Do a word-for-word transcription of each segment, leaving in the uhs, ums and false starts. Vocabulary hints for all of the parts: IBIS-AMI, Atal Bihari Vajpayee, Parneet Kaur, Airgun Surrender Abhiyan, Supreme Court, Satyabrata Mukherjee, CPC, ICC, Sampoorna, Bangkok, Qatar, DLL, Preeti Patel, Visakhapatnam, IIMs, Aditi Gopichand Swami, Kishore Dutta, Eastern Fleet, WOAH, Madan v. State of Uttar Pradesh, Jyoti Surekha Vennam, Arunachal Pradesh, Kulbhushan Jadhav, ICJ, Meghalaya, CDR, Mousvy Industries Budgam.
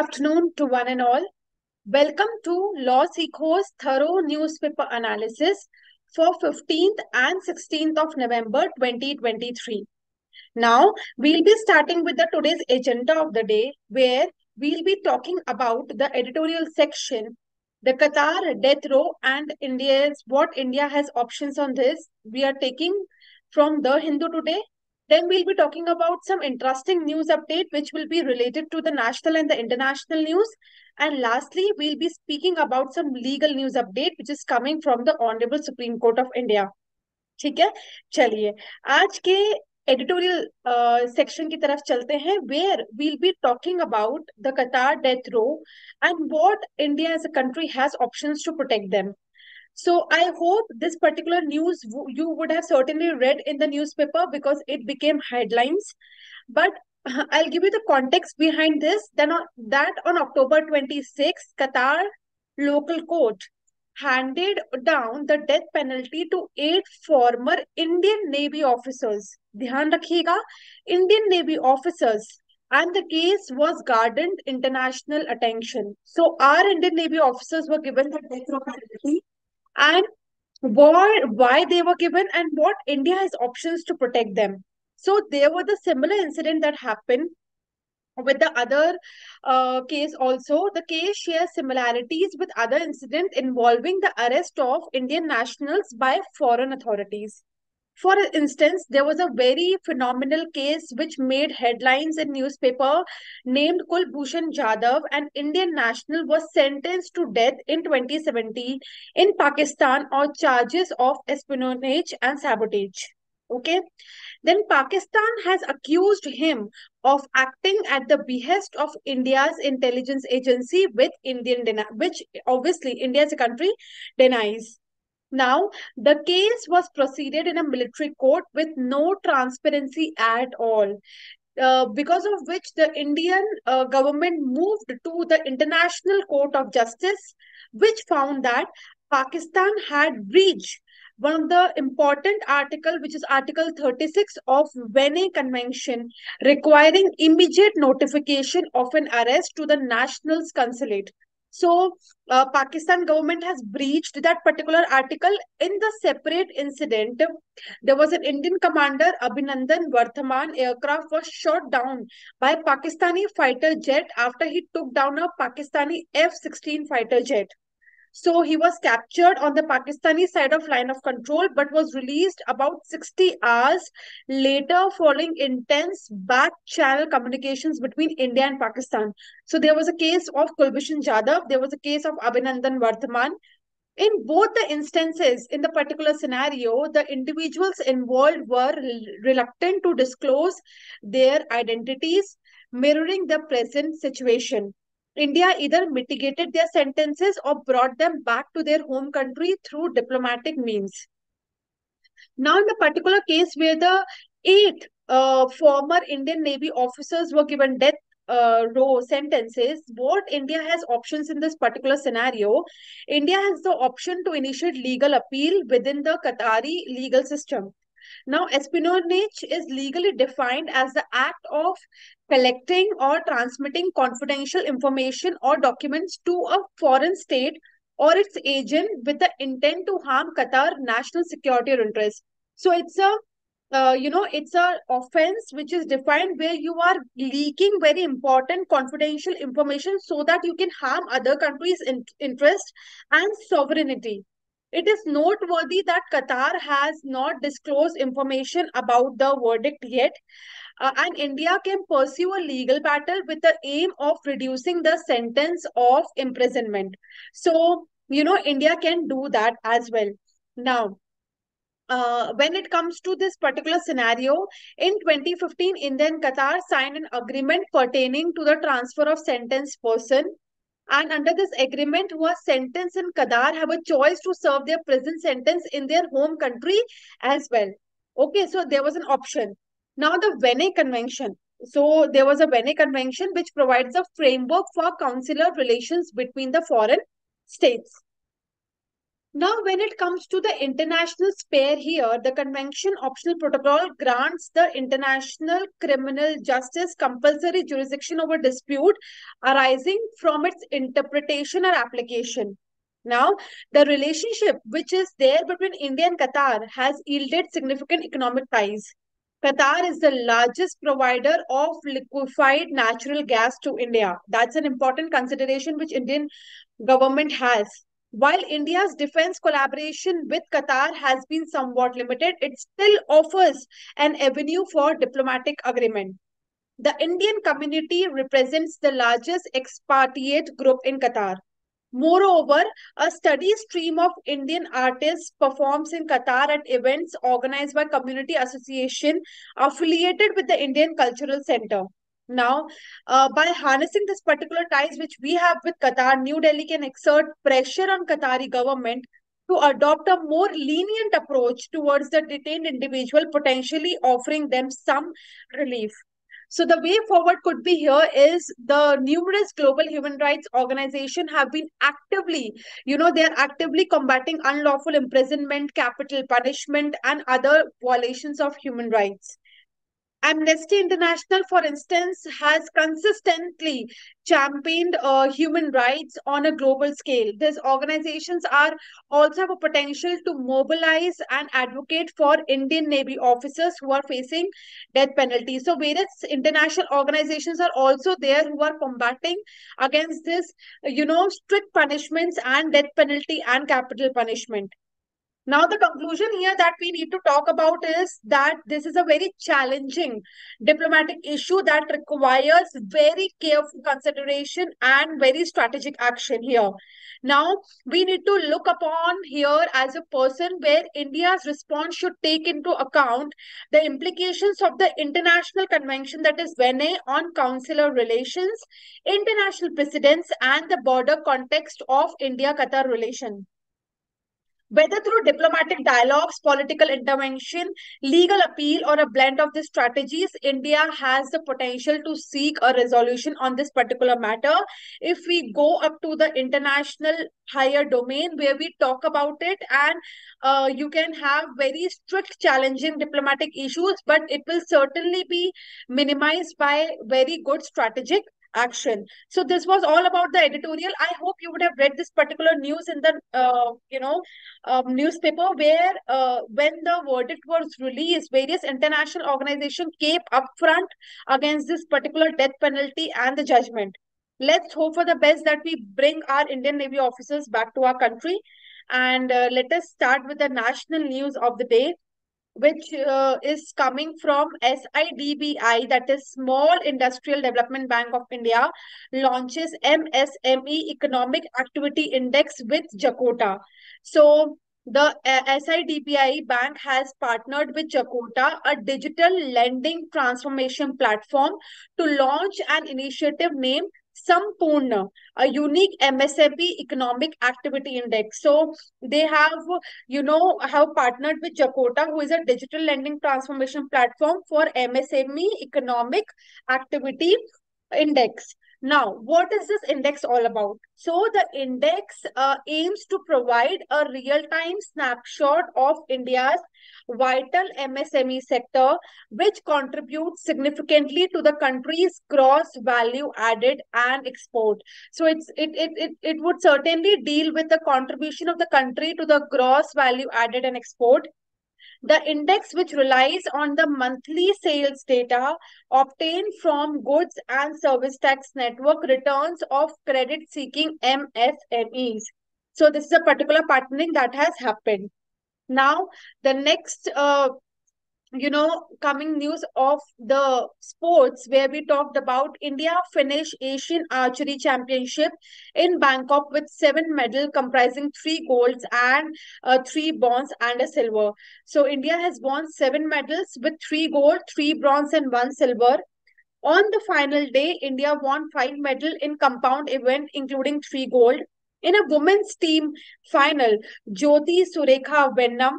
afternoon to one and all. Welcome to LawSikho's thorough newspaper analysis for fifteenth and sixteenth of November twenty twenty-three. Now, we'll be starting with the today's agenda of the day, where we'll be talking about the editorial section, the Qatar death row and India's what India has options on this. We are taking from the Hindu today. Then we'll be talking about some interesting news update which will be related to the national and the international news. And lastly, we'll be speaking about some legal news update which is coming from the Honorable Supreme Court of India. ठीक है, चलिए आज के editorial uh, section की तरफ चलते हैं, where we'll be talking about the Qatar death row and what India as a country has options to protect them. So I hope this particular news you would have certainly read in the newspaper because it became headlines. But I'll give you the context behind this. Then on, that on October twenty-sixth, Qatar local court handed down the death penalty to eight former Indian Navy officers. Dhyan rakhiyega, Indian Navy officers. And the case was garnered international attention. So our Indian Navy officers were given the death row penalty. And why, why they were given and what India has options to protect them. So there was a similar incident that happened with the other uh, case also. The case shares similarities with other incidents involving the arrest of Indian nationals by foreign authorities. For instance, there was a very phenomenal case which made headlines in newspaper named Kulbhushan Jadhav, an Indian national, was sentenced to death in twenty seventeen in Pakistan on charges of espionage and sabotage. Okay. Then Pakistan has accused him of acting at the behest of India's intelligence agency, with Indian deni- which obviously India as a country denies. Now, the case was proceeded in a military court with no transparency at all, uh, because of which the Indian uh, government moved to the International Court of Justice, which found that Pakistan had breached one of the important articles, which is Article thirty-six of W O A H Convention, requiring immediate notification of an arrest to the national's consulate. So, uh, Pakistan government has breached that particular article. In the separate incident, there was an Indian commander, Abhinandan Varthaman. Aircraft was shot down by a Pakistani fighter jet after he took down a Pakistani F sixteen fighter jet. So, he was captured on the Pakistani side of line of control, but was released about sixty hours later following intense back-channel communications between India and Pakistan. So, there was a case of Kulbhushan Jadhav. There was a case of Abhinandan Varthaman. In both the instances, in the particular scenario, the individuals involved were reluctant to disclose their identities, mirroring the present situation. India either mitigated their sentences or brought them back to their home country through diplomatic means. Now, in the particular case where the eight uh, former Indian Navy officers were given death uh, row sentences, what India has options in this particular scenario? India has the option to initiate legal appeal within the Qatari legal system. Now, espionage is legally defined as the act of collecting or transmitting confidential information or documents to a foreign state or its agent with the intent to harm Qatar national security or interests. So it's a, uh, you know, it's a offense which is defined where you are leaking very important confidential information so that you can harm other countries' in interest and sovereignty. It is noteworthy that Qatar has not disclosed information about the verdict yet, uh, and India can pursue a legal battle with the aim of reducing the sentence of imprisonment. So, you know, India can do that as well. Now, Uh, when it comes to this particular scenario, in twenty fifteen, India and Qatar signed an agreement pertaining to the transfer of sentenced person. And under this agreement, who are sentenced in Qatar have a choice to serve their prison sentence in their home country as well. Okay, so there was an option. Now the W O A H Convention. So there was a W O A H Convention which provides a framework for consular relations between the foreign states. Now, when it comes to the international sphere here, the Convention Optional Protocol grants the International Criminal Justice compulsory jurisdiction over dispute arising from its interpretation or application. Now, the relationship which is there between India and Qatar has yielded significant economic ties. Qatar is the largest provider of liquefied natural gas to India. That's an important consideration which Indian government has. While India's defense collaboration with Qatar has been somewhat limited, it still offers an avenue for diplomatic agreement. The Indian community represents the largest expatriate group in Qatar. Moreover, a steady stream of Indian artists performs in Qatar at events organized by community association affiliated with the Indian Cultural Center. Now, uh, by harnessing this particular ties which we have with Qatar, New Delhi can exert pressure on Qatari government to adopt a more lenient approach towards the detained individual, potentially offering them some relief. So the way forward could be here is the numerous global human rights organizations have been actively, you know, they are actively combating unlawful imprisonment, capital punishment, and other violations of human rights. Amnesty International, for instance, has consistently championed uh, human rights on a global scale. These organizations are also have a potential to mobilize and advocate for Indian Navy officers who are facing death penalty. So various international organizations are also there who are combating against this, you know, strict punishments and death penalty and capital punishment. Now, the conclusion here that we need to talk about is that this is a very challenging diplomatic issue that requires very careful consideration and very strategic action here. Now, we need to look upon here as a person where India's response should take into account the implications of the International Convention, that is W O A H, on consular relations, international precedents, and the border context of India-Qatar relations. Whether through diplomatic dialogues, political intervention, legal appeal, or a blend of these strategies, India has the potential to seek a resolution on this particular matter. If we go up to the international higher domain where we talk about it, and uh, you can have very strict, challenging diplomatic issues, but it will certainly be minimized by very good strategic action. So this was all about the editorial. I hope you would have read this particular news in the uh, you know um, newspaper where uh, when the verdict was released, various international organizations came up front against this particular death penalty and the judgment. Let's hope for the best that we bring our Indian Navy officers back to our country. And uh, let us start with the national news of the day, which uh, is coming from S I D B I, that is Small Industrial Development Bank of India, launches M S M E Economic Activity Index with Jocata. So the uh, S I D B I Bank has partnered with Jocata, a digital lending transformation platform, to launch an initiative named Sampoorna, a unique M S M E economic activity index. So they have, you know, have partnered with Jocata, who is a digital lending transformation platform, for M S M E economic activity index. Now, what is this index all about? So the index uh, aims to provide a real-time snapshot of India's vital M S M E sector, which contributes significantly to the country's gross value added and export. So it's it it it, it would certainly deal with the contribution of the country to the gross value added and export. The index, which relies on the monthly sales data obtained from goods and service tax network returns of credit-seeking M S M Es. So this is a particular partnering that has happened. Now, the next, uh, you know, coming news of the sports, where we talked about India finished Asian Archery Championship in Bangkok with seven medals comprising three golds and uh, three bronze and a silver. So India has won seven medals with three gold, three bronze and one silver. On the final day, India won five medals in compound event, including three gold. In a women's team final, Jyoti Surekha Vennam,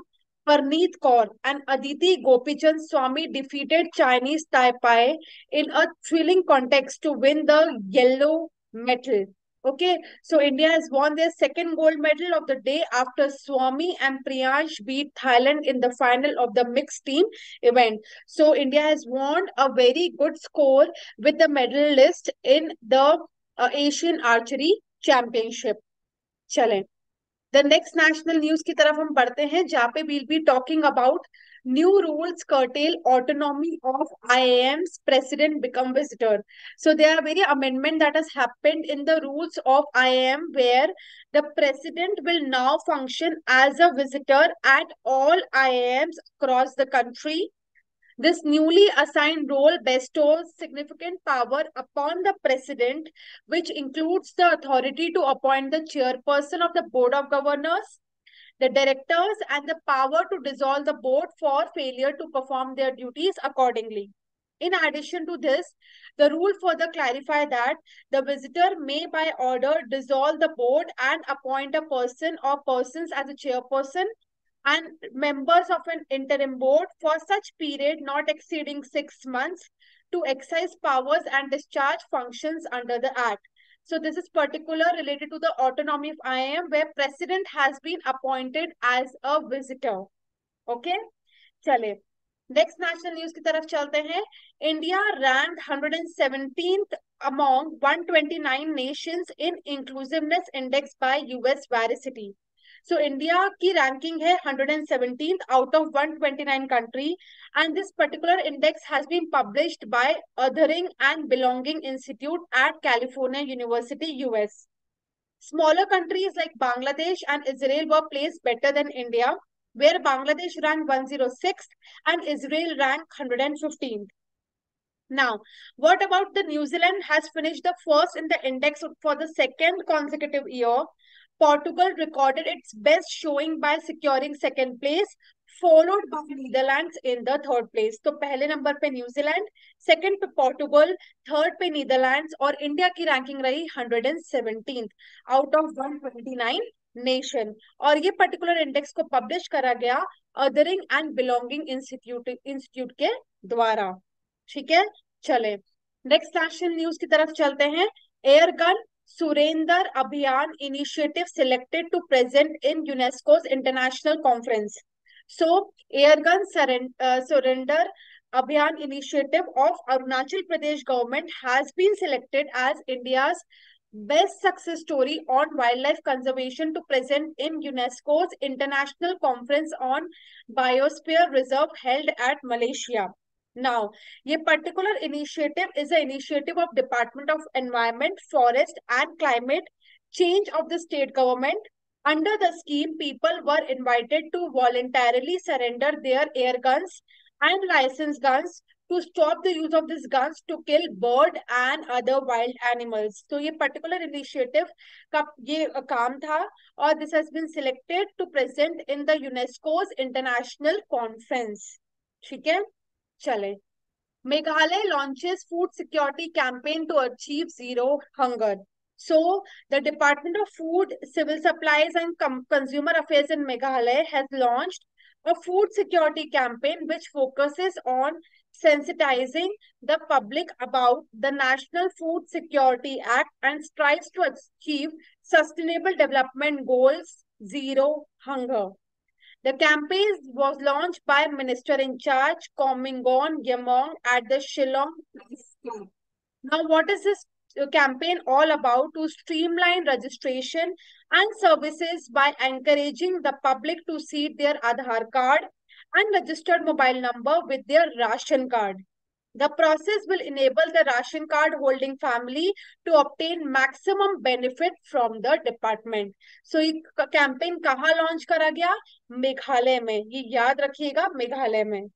Parneet Kaur, and Aditi Gopichand Swami defeated Chinese Taipei in a thrilling contest to win the yellow medal. Okay, so India has won their second gold medal of the day after Swami and Priyansh beat Thailand in the final of the mixed team event. So India has won a very good score with the medal list in the uh, Asian Archery Championship. Chale. The next national news ki taraf hum padhte hain, jahan pe we'll be talking about new rules curtail autonomy of I I Ms, president become visitor. So there are very amendment that has happened in the rules of I I M where the president will now function as a visitor at all I I Ms across the country. This newly assigned role bestows significant power upon the president, which includes the authority to appoint the chairperson of the board of governors, the directors, and the power to dissolve the board for failure to perform their duties accordingly. In addition to this, the rule further clarifies that the visitor may by order dissolve the board and appoint a person or persons as a chairperson and members of an interim board for such period not exceeding six months to exercise powers and discharge functions under the Act. So this is particular related to the autonomy of I I M where president has been appointed as a visitor. Okay, chale. Next national news ki taraf chalte hain. India ranked one hundred seventeenth among one hundred twenty-nine nations in inclusiveness index by U S Veracity. So India ki ranking hai one hundred seventeenth out of one hundred twenty-nine country, and this particular index has been published by Othering and Belonging Institute at California University, U S. Smaller countries like Bangladesh and Israel were placed better than India, where Bangladesh ranked one hundred sixth and Israel ranked one hundred fifteenth. Now, what about the New Zealand has finished the first in the index for the second consecutive year. Portugal recorded its best showing by securing second place, followed by Netherlands in the third place. So, pehle number pe New Zealand, second pe Portugal, third pe Netherlands, or India ki ranking rahi one hundred seventeenth out of one hundred twenty-nine nation. Aur ye particular index ko publish kara gaya Othering and Belonging Institute Institute ke dwara. Theek hai, chale. Next national news ki taraf chalte hain. Airgun Surrender Abhiyan initiative selected to present in UNESCO's international conference. So, Airgun Surrender Abhiyan initiative of Arunachal Pradesh government has been selected as India's best success story on wildlife conservation to present in UNESCO's international conference on biosphere reserve held at Malaysia. Now, this particular initiative is an initiative of Department of Environment, Forest and Climate Change of the state government. Under the scheme, people were invited to voluntarily surrender their air guns and license guns to stop the use of these guns to kill bird and other wild animals. So, this particular initiative ka ye kaam tha, or this has been selected to present in the UNESCO's international conference. Okay? Chale. Meghalaya launches food security campaign to achieve zero hunger. So, the Department of Food, Civil Supplies and Com Consumer Affairs in Meghalaya has launched a food security campaign which focuses on sensitizing the public about the National Food Security Act and strives to achieve sustainable development goals, zero hunger. The campaign was launched by Minister in Charge Komingon Yamong at the Shillong. Now, what is this campaign all about? To streamline registration and services by encouraging the public to seed their Aadhaar card and registered mobile number with their ration card. The process will enable the ration card holding family to obtain maximum benefit from the department. So, this campaign kaha launch kara gaya? Meghalaya mein. Ye yaad rakhiyega, Meghalaya mein.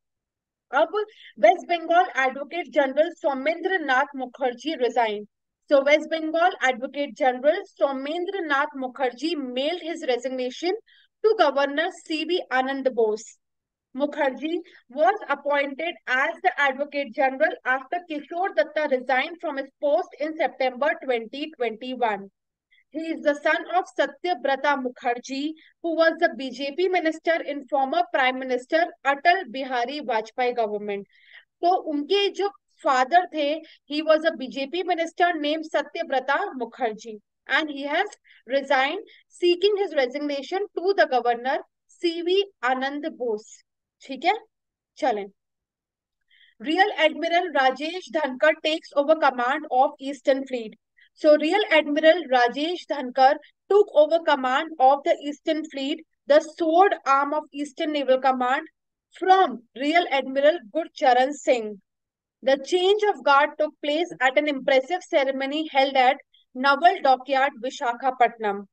Ab West Bengal Advocate General Somendra Nath Mukherjee resigned. So, West Bengal Advocate General Somendra Nath Mukherjee mailed his resignation to Governor C B Anand Bose. Mukherjee was appointed as the Advocate General after Kishore Dutta resigned from his post in September twenty twenty-one. He is the son of Satyabrata Mukherjee, who was the B J P minister in former Prime Minister Atal Bihari Vajpayee government. So, unke jo father the, he was a B J P minister named Satyabrata Mukherjee. and he has resigned, seeking his resignation to the governor C B Anand Bose. Okay? Chalen. Rear Admiral Rajesh Dhankhar takes over command of Eastern Fleet. So, Rear Admiral Rajesh Dhankhar took over command of the Eastern Fleet, the sword arm of Eastern Naval Command, from Rear Admiral Gurcharan Singh. The change of guard took place at an impressive ceremony held at Naval Dockyard, Visakhapatnam.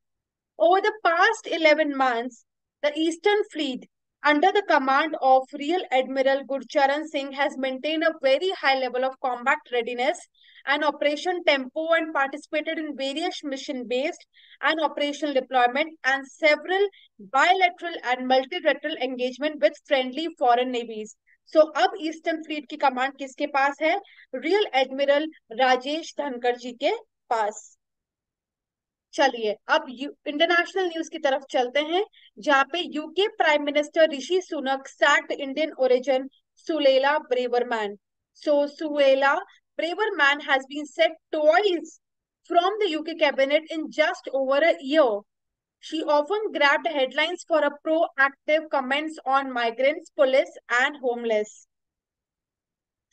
Over the past eleven months, the Eastern Fleet, under the command of Rear Admiral Gurcharan Singh, has maintained a very high level of combat readiness and operation tempo, and participated in various mission-based and operational deployment and several bilateral and multilateral engagement with friendly foreign navies. So, ab Eastern Fleet ki command kiske paas hai? Rear Admiral Rajesh Dhankar ji ke paas. चलिए अब international news की तरफ चलते हैं, जहां पे UK prime minister Rishi Sunak sacked Indian origin Suella Braverman. So Suella Braverman has been set twice from the UK cabinet in just over a year. She often grabbed headlines for her proactive comments on migrants, police and homeless.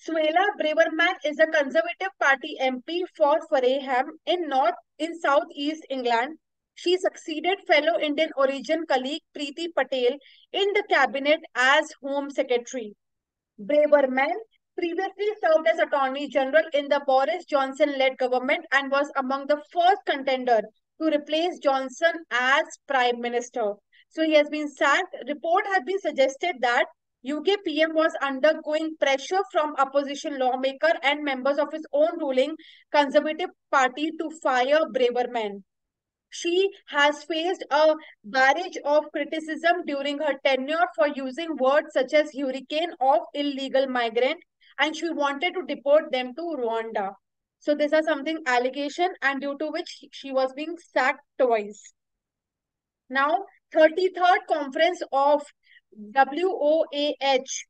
Suella Braverman is a Conservative Party M P for Fareham in North in Southeast England. She succeeded fellow Indian origin colleague Preeti Patel in the cabinet as Home Secretary. Braverman previously served as Attorney General in the Boris Johnson-led government and was among the first contender to replace Johnson as Prime Minister. So he has been sacked. Report has been suggested that U K P M was undergoing pressure from opposition lawmaker and members of his own ruling Conservative Party to fire Braverman. She has faced a barrage of criticism during her tenure for using words such as hurricane of illegal migrant, and she wanted to deport them to Rwanda. So these are something allegation, and due to which she was being sacked twice. Now, thirty-third Conference of W O A H,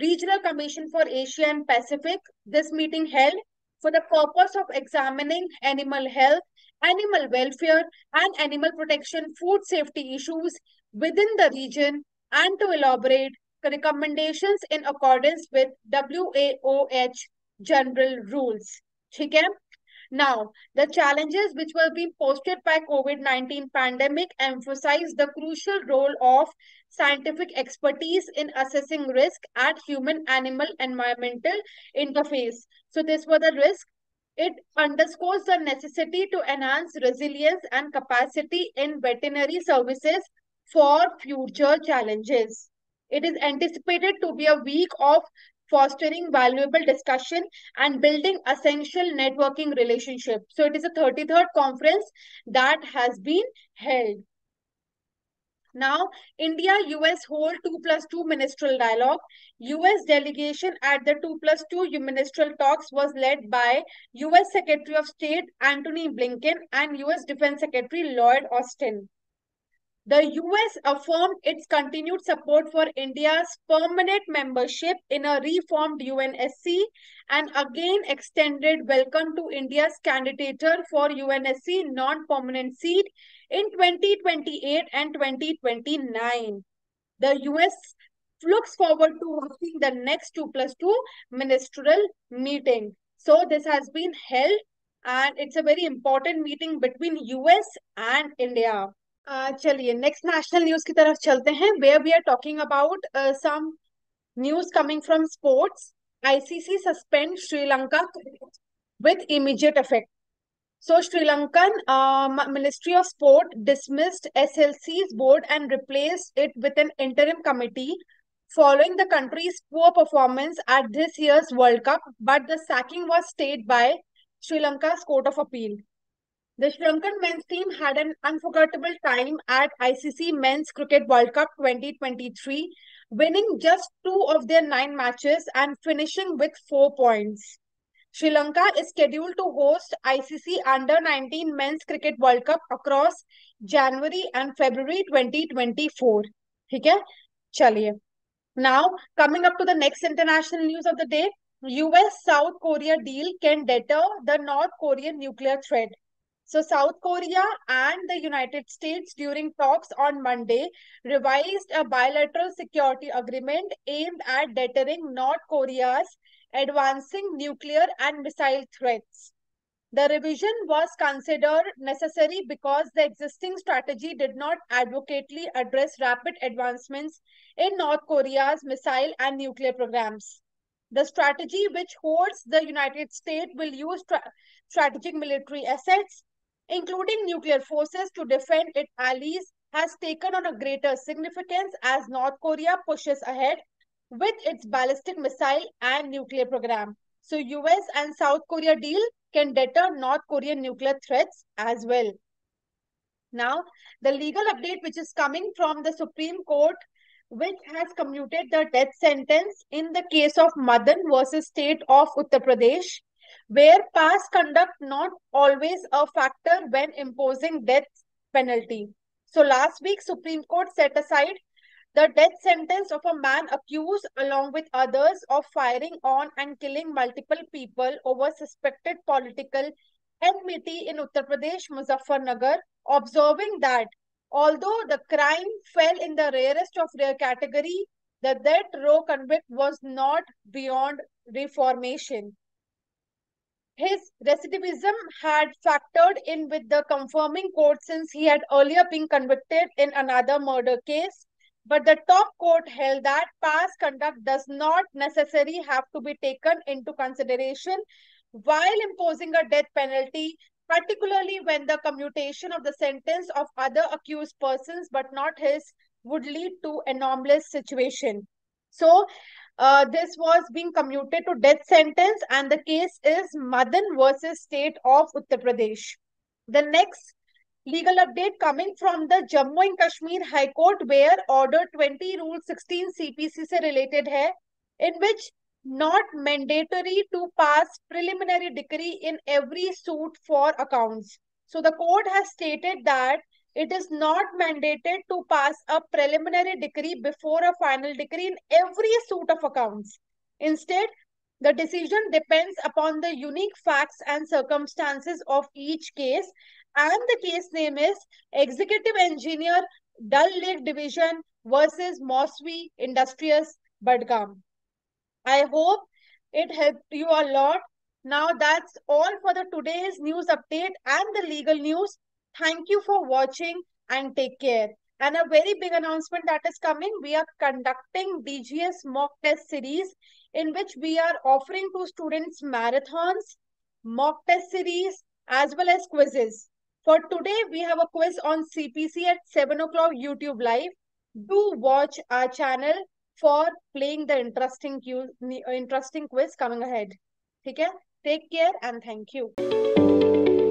Regional Commission for Asia and Pacific. This meeting held for the purpose of examining animal health, animal welfare and animal protection, food safety issues within the region, and to elaborate recommendations in accordance with W O A H general rules. Okay? Now, the challenges which were being posted by COVID nineteen pandemic emphasize the crucial role of scientific expertise in assessing risk at human-animal environmental interface. So this was the risk. It underscores the necessity to enhance resilience and capacity in veterinary services for future challenges. It is anticipated to be a week of fostering valuable discussion and building essential networking relationships. So it is a thirty-third conference that has been held. Now, India U S hold two plus two ministerial dialogue. U S delegation at the two plus two ministerial talks was led by U S Secretary of State Antony Blinken and U S Defense Secretary Lloyd Austin. The U S affirmed its continued support for India's permanent membership in a reformed U N S C and again extended welcome to India's candidature for U N S C non-permanent seat in twenty twenty-eight and twenty twenty-nine. The U S looks forward to hosting the next two plus two ministerial meeting. So this has been held, and it's a very important meeting between U S and India. Uh, चलिए next national news की तरफ चलते हैं, where we are talking about uh, some news coming from sports. I C C suspends Sri Lanka with immediate effect. So Sri Lankan uh, Ministry of Sport dismissed S L C's board and replaced it with an interim committee following the country's poor performance at this year's World Cup, but the sacking was stayed by Sri Lanka's Court of Appeal. The Sri Lankan men's team had an unforgettable time at I C C Men's Cricket World Cup twenty twenty-three, winning just two of their nine matches and finishing with four points. Sri Lanka is scheduled to host I C C Under nineteen Men's Cricket World Cup across January and February twenty twenty-four. Okay? Chaliye. Now, coming up to the next international news of the day, U S South Korea deal can deter the North Korean nuclear threat. So South Korea and the United States during talks on Monday revised a bilateral security agreement aimed at deterring North Korea's advancing nuclear and missile threats. The revision was considered necessary because the existing strategy did not adequately address rapid advancements in North Korea's missile and nuclear programs. The strategy, which holds the United States will use tra strategic military assets, including nuclear forces, to defend its allies, has taken on a greater significance as North Korea pushes ahead with its ballistic missile and nuclear program. So U S and South Korea deal can deter North Korean nuclear threats as well. Now, the legal update which is coming from the Supreme Court, which has commuted the death sentence in the case of Madan versus State of Uttar Pradesh, where past conduct not always a factor when imposing death penalty. So last week, Supreme Court set aside the death sentence of a man accused along with others of firing on and killing multiple people over suspected political enmity in Uttar Pradesh, Muzaffarnagar, observing that although the crime fell in the rarest of rare category, the death row convict was not beyond reformation. His recidivism had factored in with the confirming court since he had earlier been convicted in another murder case. But the top court held that past conduct does not necessarily have to be taken into consideration while imposing a death penalty, particularly when the commutation of the sentence of other accused persons but not his would lead to an anomalous situation. So uh, this was being commuted to death sentence, and the case is Madan versus State of Uttar Pradesh. The next legal update coming from the Jammu and Kashmir High Court, where Order twenty Rule sixteen C P C se related hai, in which not mandatory to pass preliminary decree in every suit for accounts. So the court has stated that it is not mandated to pass a preliminary decree before a final decree in every suit of accounts. Instead, the decision depends upon the unique facts and circumstances of each case. And the case name is Executive Engineer, Dal Lake Division versus Mosvi Industries, Badgam. I hope it helped you a lot. Now that's all for the today's news update and the legal news. Thank you for watching and take care. And a very big announcement that is coming. We are conducting D G S mock test series, in which we are offering to students marathons, mock test series, as well as quizzes. For today, we have a quiz on C P C at seven o'clock YouTube Live. Do watch our channel for playing the interesting quiz, interesting quiz coming ahead. Okay? Take care and thank you.